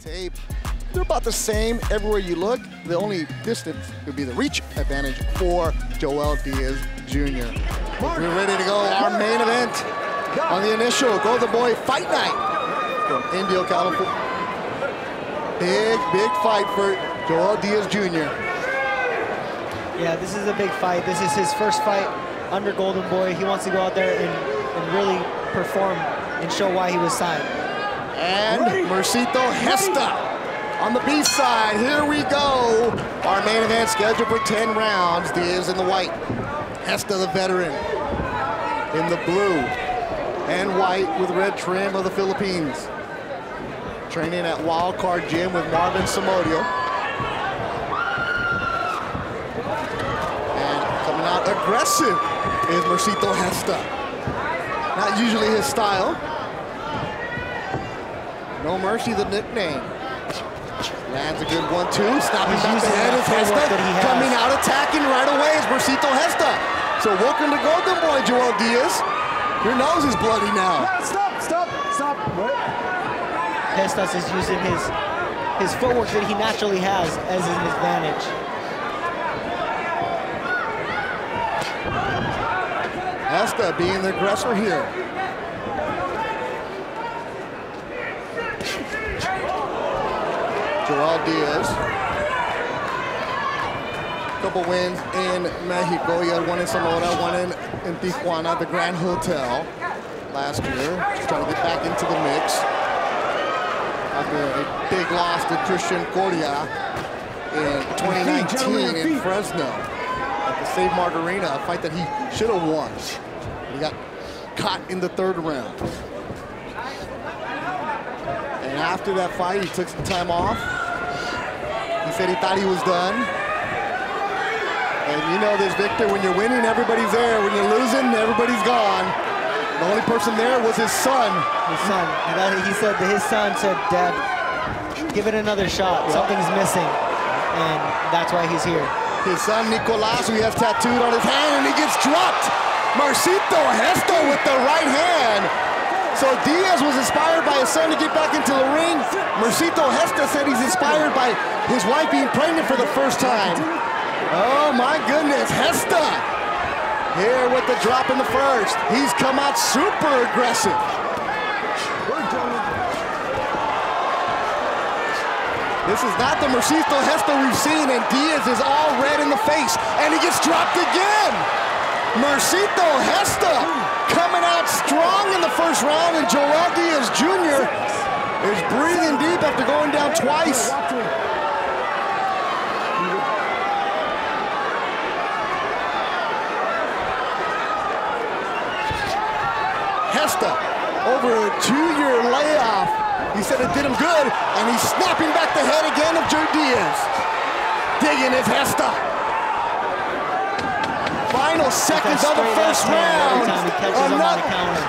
tape. They're about the same everywhere you look. The only distance would be the reach advantage for Joel Diaz Jr. We're ready to go. Our main event on the initial Golden Boy Fight Night from Indio, California. Big fight for Joel Diaz Jr. Yeah, this is a big fight. This is his first fight under Golden Boy. He wants to go out there and really perform and show why he was signed. And Mercito Gesta on the B side. Here we go. Our main event scheduled for 10 rounds. Diaz in the white, Gesta the veteran in the blue and white with red trim of the Philippines. Training at Wildcard Gym with Marvin Simodio. And coming out aggressive is Mercito Gesta. Not usually his style. No Mercy, the nickname. Lands a good 1-2, snapping back the head is Gesta. Coming out attacking right away is Mercito Gesta. So welcome to Golden Boy, Joel Diaz. Your nose is bloody now. No, stop. Gesta is using his footwork that he naturally has as an advantage. Gesta being the aggressor here. Joel Diaz. Couple wins in Mexico. He had one in Sonora, one in Tijuana, the Grand Hotel last year. He's trying to get back into the mix. After a big loss to Christian Cordera in 2019 in Fresno. The Save Margarina, a fight that he should have won. He got caught in the third round. And after that fight, he took some time off. He said he thought he was done. And you know this, Victor, when you're winning, everybody's there. When you're losing, everybody's gone. The only person there was his son. His son. And he said that his son said, Dad, give it another shot. Yeah. Something's missing. And that's why he's here. His son, Nicolas, who he has tattooed on his hand, and he gets dropped. Mercito Gesta with the right hand. So Diaz was inspired by his son to get back into the ring. Mercito Gesta said he's inspired by his wife being pregnant for the first time. Oh, my goodness, Gesta here with the drop in the first. He's come out super aggressive. This is not the Mercito Gesta we've seen, and Diaz is all red in the face, and he gets dropped again. Mercito Gesta coming out strong in the first round, and Joel Diaz Jr. is breathing deep after going down twice. Gesta over a 2-year layoff. He said it did him good, and he's snapping back the head again of Joel Diaz. Digging his Gesta. Final seconds of the first round. Another counter.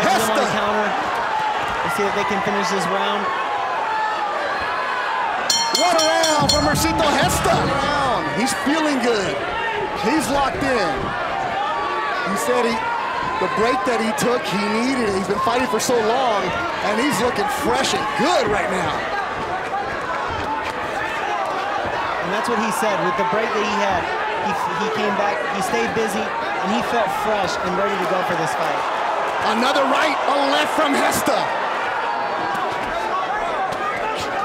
Gesta. Let's see if they can finish this round. What a round for Mercito Gesta. He's feeling good. He's locked in. He said the break that he took, he needed it. He's been fighting for so long, and he's looking fresh and good right now. And that's what he said, with the break that he had, he came back, he stayed busy, and he felt fresh and ready to go for this fight. Another right, a left from Gesta.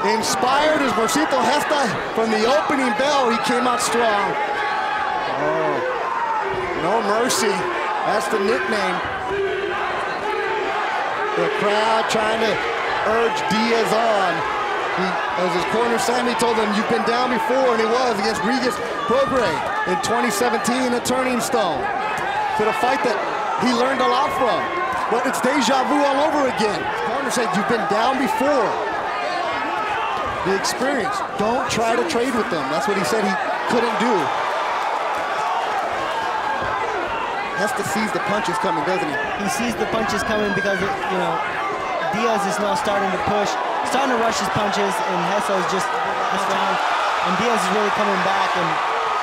Inspired is Mercito Gesta from the opening bell. He came out strong. Oh, no mercy. That's the nickname. The crowd trying to urge Diaz on. As his corner Sammy told him, you've been down before, and he was against Regis Prograis in 2017 a Turning Stone. To the fight that he learned a lot from. But it's deja vu all over again. His corner said, you've been down before. The experience. Don't try to trade with them. That's what he said he couldn't do. Gesta sees the punches coming, doesn't he? He sees the punches coming because, you know, Diaz is now starting to push, starting to rush his punches, and Gesta is just this round. And Diaz is really coming back and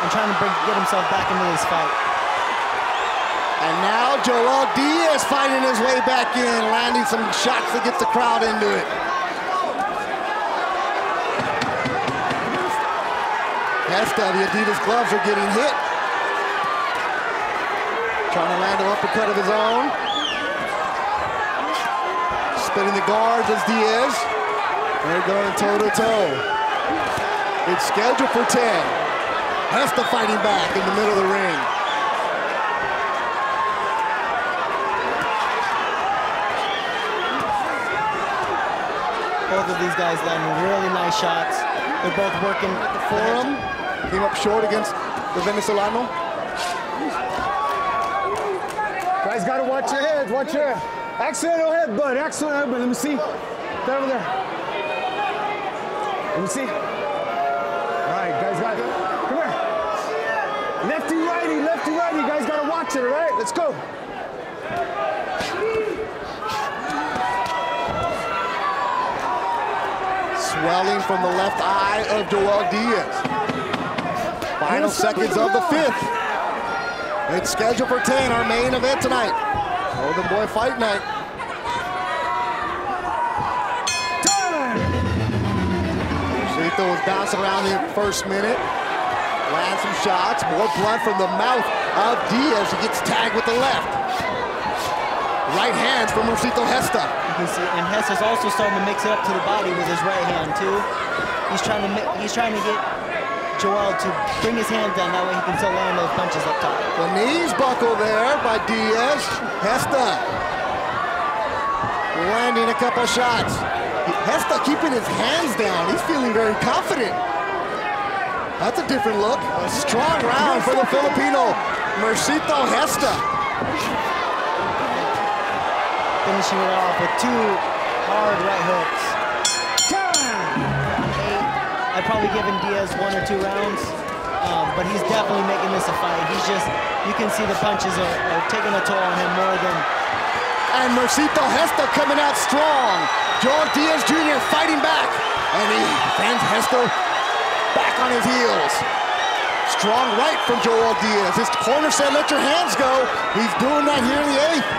trying to get himself back into this fight. And now Joel Diaz fighting his way back in, landing some shots to get the crowd into it. Gesta, the Adidas gloves are getting hit. Trying to land an uppercut of his own. Spinning the guards as Diaz. They're going toe-to-toe. It's scheduled for 10. Gesta fighting back in the middle of the ring. Both of these guys landing really nice shots. They're both working for him. Came up short against the Venezolano. Guys, gotta watch your head, watch your head. Excellent headbutt, excellent headbutt. Let me see. Get over there. Let me see. All right, guys, got it. Come here. Lefty, righty, you guys gotta watch it, all right? Let's go. Swelling from the left eye of Joel Diaz. Final seconds of the fifth. It's scheduled for 10, our main event tonight. Golden Boy Fight Night. Mercito was bouncing around in the first minute. Lands some shots, more blood from the mouth of Diaz. He gets tagged with the left. Right hands from Mercito Gesta. And Gesta's also starting to mix it up to the body with his right hand too. He's trying to get Joel to bring his hand down, that way he can still land those punches up top. The knees buckle there by Diaz. Gesta landing a couple shots. Gesta keeping his hands down. He's feeling very confident. That's a different look. A strong round for the Filipino, Mercito Gesta. Finishing it off with two hard right hooks. I'd probably given Diaz 1 or 2 rounds, but he's definitely making this a fight. He's just, you can see the punches are taking a toll on him more than... And Mercito Gesta coming out strong. Joel Diaz Jr. fighting back. And he sends Gesta back on his heels. Strong right from Joel Diaz. His corner said, let your hands go. He's doing that here in the 8th.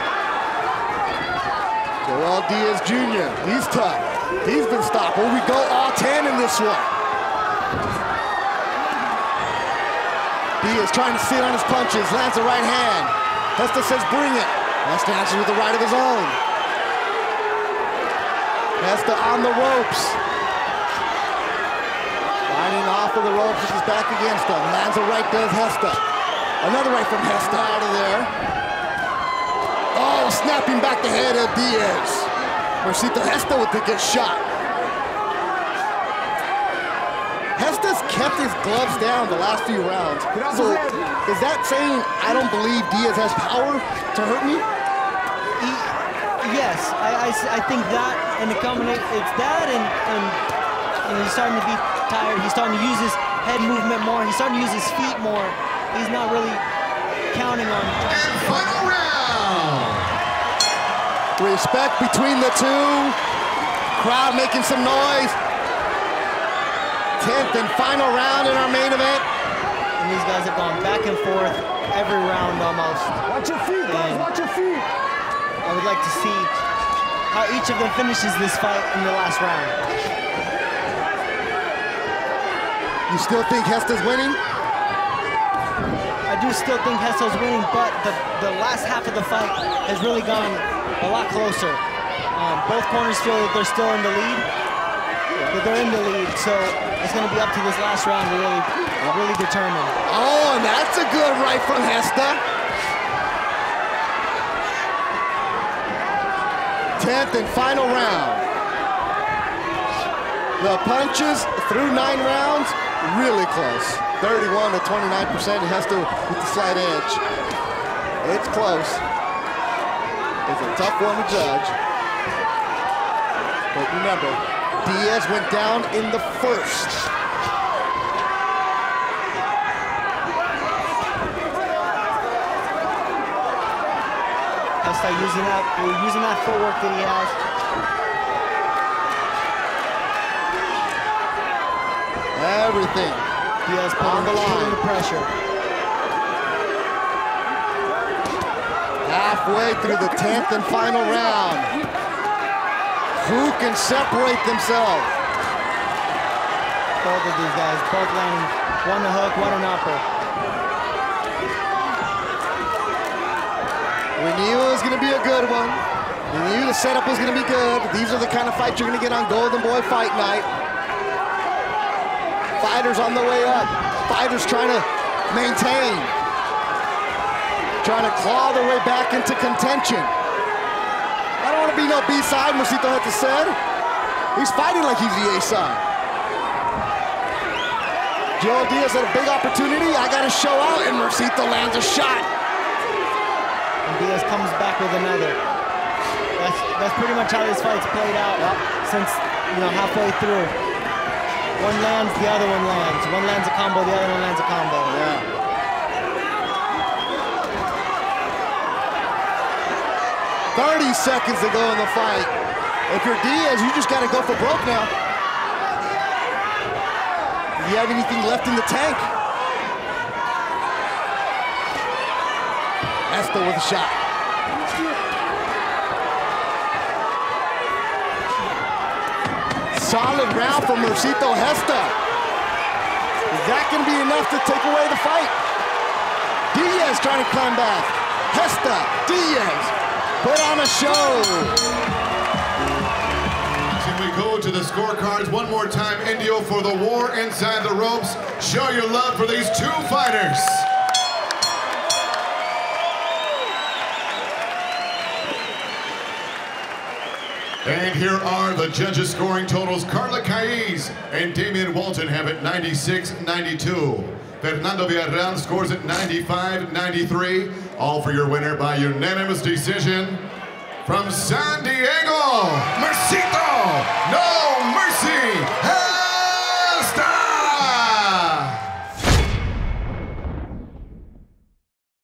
Joel Diaz Jr., he's tough. He's been stopped. Will we go all 10 in this one? Diaz trying to sit on his punches, lands the right hand. Gesta says, bring it. Gesta answers with the right of his own. Gesta on the ropes. Finding off of the ropes, which is back against him. Lands a right, does Gesta. Another right from Gesta out of there. Oh, snapping back the head of Diaz. Mercito Gesta with a good shot. Gesta's kept his gloves down the last few rounds. So, is that saying I don't believe Diaz has power to hurt me? Yes, I think that, and the combination, it's that, and he's starting to be tired. He's starting to use his head movement more. He's starting to use his feet more. He's not really counting on... And final round! Respect between the two. Crowd making some noise. 10th and final round in our main event. And these guys have gone back and forth every round almost. Watch your feet, guys, watch your feet. I would like to see how each of them finishes this fight in the last round. You still think Gesta's winning? I do still think Gesta's winning, but the last half of the fight has really gone a lot closer. Both corners feel that they're still in the lead, so it's going to be up to this last round to really determine. Oh, and that's a good right from Gesta. 10th and final round. The punches through 9 rounds, really close. 31 to 29%, Gesta with the slight edge. It's close. It's a tough one to judge. But remember, Diaz went down in the first. Gesta using that footwork that he has. Everything. Diaz on the line. The pressure. Halfway through the 10th and final round. Who can separate themselves? both of these guys, both landing one a hook, one an upper. We knew it was going to be a good one. We knew the setup was going to be good. These are the kind of fights you're going to get on Golden Boy Fight Night. Fighters on the way up. Fighters trying to maintain. Trying to claw their way back into contention. I don't want to be no B-side, Mercito Gesta said. He's fighting like he's the A-side. Joel Diaz had a big opportunity. I got to show out, and Mercito lands a shot. And Diaz comes back with another. That's pretty much how this fight's played out since, halfway through. One lands, the other one lands. One lands a combo, the other one lands a combo. Yeah. Seconds to go in the fight. If you're Diaz, you just got to go for broke now. Do you have anything left in the tank? Gesta with a shot. Solid round from Mercito Gesta. Is that going to be enough to take away the fight? Diaz trying to come back. Gesta, Diaz. Put on a show. Can we go to the scorecards one more time? Indio for the war inside the ropes. Show your love for these two fighters. And here are the judges' scoring totals. Carla Caiz and Damian Walton have it 96-92. Fernando Villarreal scores at 95-93. All for your winner by unanimous decision from San Diego, Mercito.